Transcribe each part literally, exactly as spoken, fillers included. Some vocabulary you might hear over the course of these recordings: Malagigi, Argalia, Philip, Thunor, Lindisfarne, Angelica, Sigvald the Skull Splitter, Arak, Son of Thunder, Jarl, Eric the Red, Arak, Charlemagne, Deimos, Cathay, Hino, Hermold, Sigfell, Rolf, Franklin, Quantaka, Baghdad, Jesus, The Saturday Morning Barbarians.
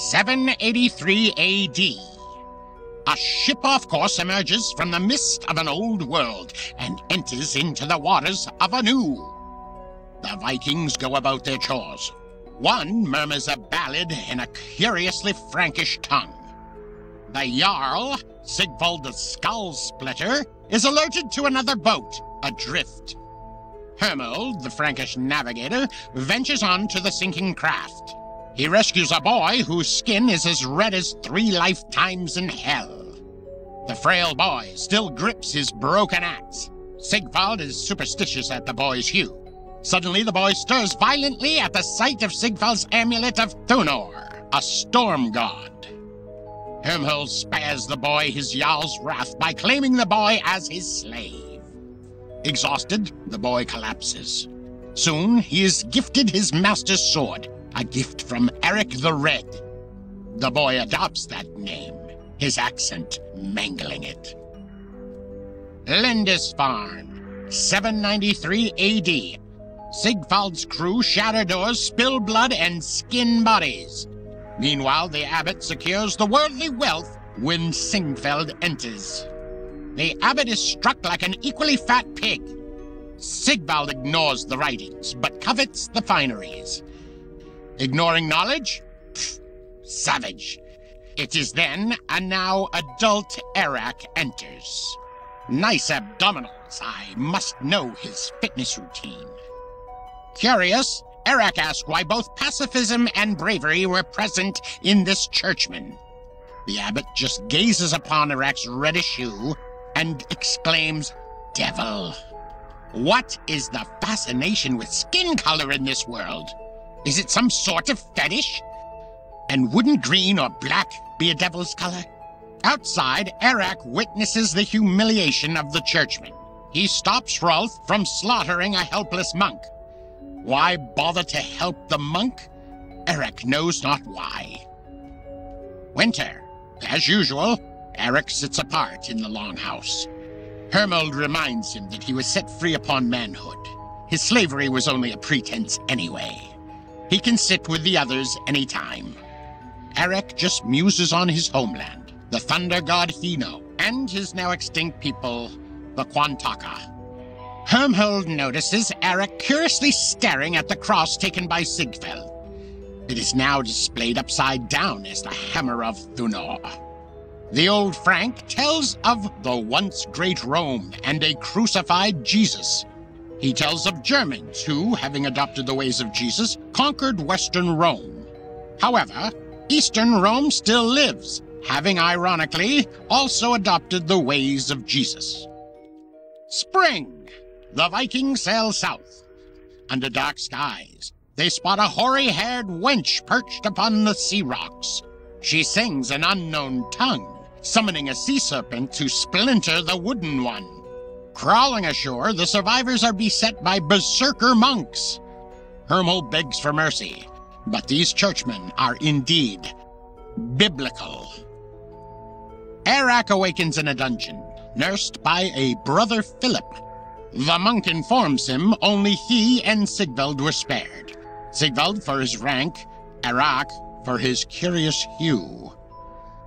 seven eighty-three A D, a ship off course emerges from the mist of an old world and enters into the waters of a new. The Vikings go about their chores. One murmurs a ballad in a curiously Frankish tongue. The Jarl, Sigvald the Skull Splitter, is alerted to another boat adrift. Hermold, the Frankish navigator, ventures on to the sinking craft. He rescues a boy whose skin is as red as three lifetimes in hell. The frail boy still grips his broken axe. Sigvald is superstitious at the boy's hue. Suddenly, the boy stirs violently at the sight of Sigvald's amulet of Thunor, a storm god. Hermhold spares the boy his Jarl's wrath by claiming the boy as his slave. Exhausted, the boy collapses. Soon, he is gifted his master's sword, a gift from Eric the Red. The boy adopts that name, his accent mangling it. Lindisfarne, seven ninety-three A D. Sigvald's crew shatter doors, spill blood, and skin bodies. Meanwhile, the abbot secures the worldly wealth when Sigfell enters. The abbot is struck like an equally fat pig. Sigvald ignores the writings, but covets the fineries. Ignoring knowledge? Pfft, savage. It is then a now adult Arak enters. Nice abdominals. I must know his fitness routine. Curious, Arak asked why both pacifism and bravery were present in this churchman. The abbot just gazes upon Arak's reddish hue and exclaims, "Devil! What is the fascination with skin color in this world? Is it some sort of fetish? And wouldn't green or black be a devil's color?" Outside, Arak witnesses the humiliation of the churchman. He stops Rolf from slaughtering a helpless monk. Why bother to help the monk? Arak knows not why. Winter. As usual, Arak sits apart in the longhouse. Hermold reminds him that he was set free upon manhood. His slavery was only a pretense anyway. He can sit with the others any time. Arak just muses on his homeland, the thunder god Hino, and his now extinct people, the Quantaka. Hermhold notices Arak curiously staring at the cross taken by Sigfell. It is now displayed upside down as the hammer of Thunor. The old Frank tells of the once great Rome and a crucified Jesus. He tells of Germans who, having adopted the ways of Jesus, conquered Western Rome. However, Eastern Rome still lives, having ironically also adopted the ways of Jesus. Spring! The Vikings sail south. Under dark skies, they spot a hoary-haired wench perched upon the sea rocks. She sings an unknown tongue, summoning a sea serpent to splinter the wooden one. Crawling ashore, the survivors are beset by berserker monks. Hermel begs for mercy, but these churchmen are indeed biblical. Arak awakens in a dungeon, nursed by a brother Philip. The monk informs him only he and Sigvald were spared. Sigvald for his rank, Arak for his curious hue.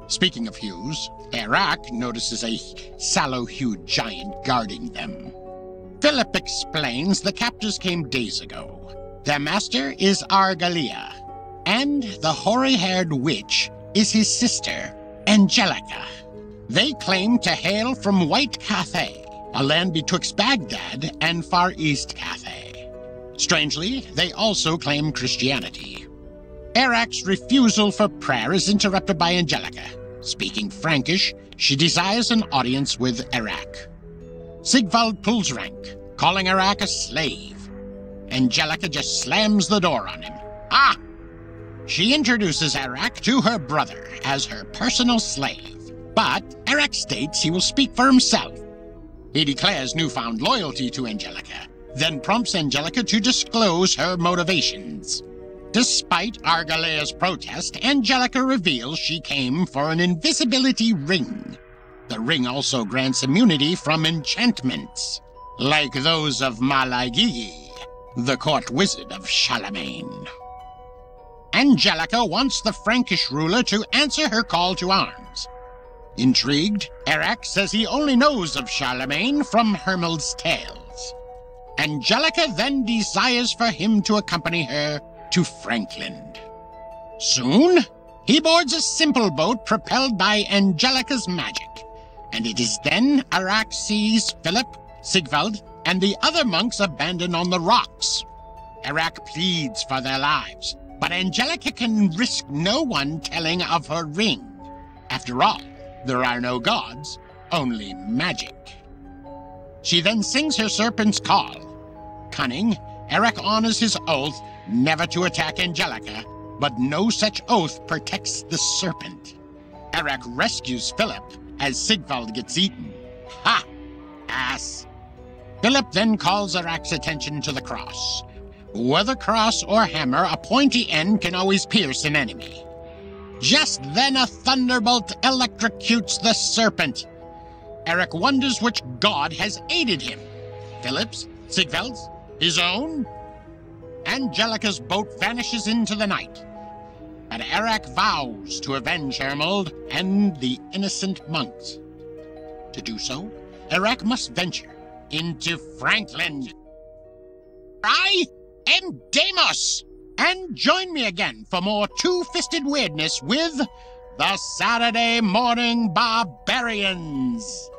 Speaking of hues, Arak notices a sallow-hued giant guarding them. Philip explains the captors came days ago. Their master is Argalia, and the hoary-haired witch is his sister, Angelica. They claim to hail from White Cathay, a land betwixt Baghdad and Far East Cathay. Strangely, they also claim Christianity. Arak's refusal for prayer is interrupted by Angelica. Speaking Frankish, she desires an audience with Arak. Sigvald pulls rank, calling Arak a slave. Angelica just slams the door on him. Ah! She introduces Arak to her brother as her personal slave, but Arak states he will speak for himself. He declares newfound loyalty to Angelica, then prompts Angelica to disclose her motivations. Despite Argalea's protest, Angelica reveals she came for an invisibility ring. The ring also grants immunity from enchantments, like those of Malagigi, the court wizard of Charlemagne. Angelica wants the Frankish ruler to answer her call to arms. Intrigued, Arak says he only knows of Charlemagne from Hermold's tales. Angelica then desires for him to accompany her to Franklin. Soon, he boards a simple boat propelled by Angelica's magic, and it is then Arak sees Philip, Sigvald, and the other monks abandoned on the rocks. Arak pleads for their lives, but Angelica can risk no one telling of her ring. After all, there are no gods, only magic. She then sings her serpent's call. Cunning, Arak honors his oath never to attack Angelica, but no such oath protects the serpent. Arak rescues Philip as Sigvald gets eaten. Ha! Ass! Philip then calls Arak's attention to the cross. Whether cross or hammer, a pointy end can always pierce an enemy. Just then a thunderbolt electrocutes the serpent. Arak wonders which god has aided him. Philip's? Sigveld's? His own? Angelica's boat vanishes into the night. But Arak vows to avenge Hermold and the innocent monks. To do so, Arak must venture into Franklin. I am Deimos! And join me again for more two-fisted weirdness with the Saturday Morning Barbarians.